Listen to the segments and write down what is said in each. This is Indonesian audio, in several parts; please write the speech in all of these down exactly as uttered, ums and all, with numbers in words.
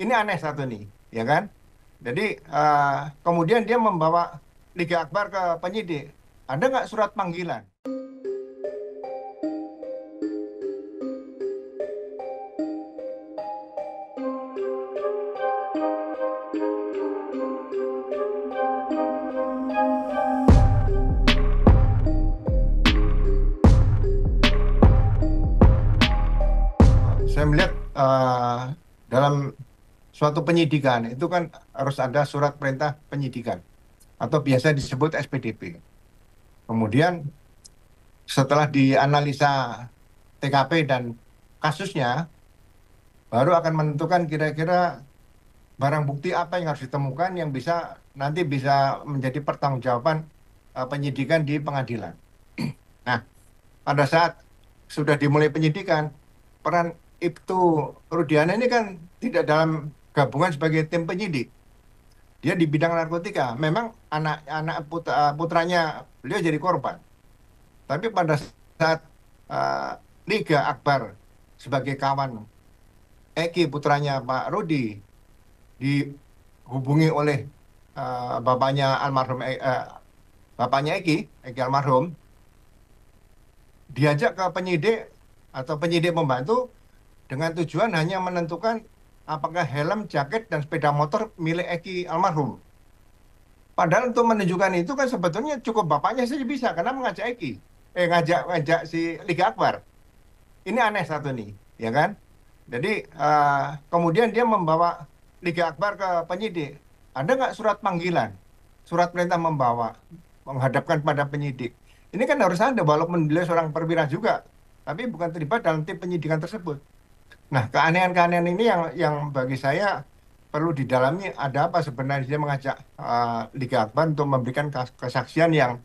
Ini aneh satu nih, ya kan? Jadi uh, kemudian dia membawa Liga Akbar ke penyidik. Ada nggak surat panggilan? Saya melihat uh, dalam suatu penyidikan itu kan harus ada surat perintah penyidikan atau biasa disebut S P D P. Kemudian setelah dianalisa T K P dan kasusnya, baru akan menentukan kira-kira barang bukti apa yang harus ditemukan yang bisa nanti bisa menjadi pertanggungjawaban uh, penyidikan di pengadilan. Nah, pada saat sudah dimulai penyidikan, peran Iptu Rudiana ini kan tidak dalam gabungan sebagai tim penyidik. Dia di bidang narkotika. Memang anak-anak putra, putranya beliau jadi korban. Tapi pada saat uh, Liga Akbar sebagai kawan Eki, putranya Pak Rudi, dihubungi oleh uh, bapaknya almarhum uh, bapaknya Eki, Eki almarhum, diajak ke penyidik atau penyidik membantu dengan tujuan hanya menentukan apakah helm, jaket, dan sepeda motor milik Eki almarhum. Padahal untuk menunjukkan itu kan sebetulnya cukup bapaknya saja bisa, karena mengajak Eki, eh ngajak ngajak si Liga Akbar. Ini aneh satu nih, ya kan? Jadi uh, kemudian dia membawa Liga Akbar ke penyidik. Ada nggak surat panggilan, surat perintah membawa, menghadapkan pada penyidik? Ini kan harus ada, walaupun beliau seorang perwira juga, tapi bukan terlibat dalam tim penyidikan tersebut. Nah, keanehan-keanehan ini yang yang bagi saya perlu didalami, ada apa sebenarnya dia mengajak uh, Liga Akbar untuk memberikan kesaksian yang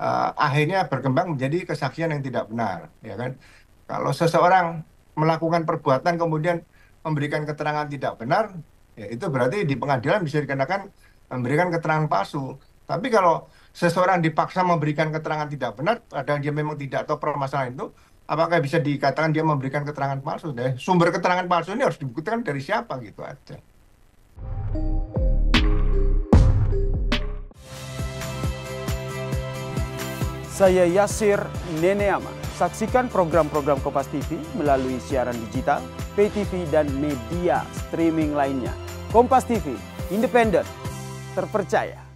uh, akhirnya berkembang menjadi kesaksian yang tidak benar, ya kan? Kalau seseorang melakukan perbuatan kemudian memberikan keterangan tidak benar, ya itu berarti di pengadilan bisa dikenakan memberikan keterangan palsu. Tapi kalau seseorang dipaksa memberikan keterangan tidak benar, padahal dia memang tidak tahu permasalahan itu, apakah bisa dikatakan dia memberikan keterangan palsu? Deh? Sumber keterangan palsu ini harus dibuktikan dari siapa, gitu aja. Saya Yasser Neneama. Saksikan program-program Kompas T V melalui siaran digital, P T V, dan media streaming lainnya. Kompas T V, independen, terpercaya.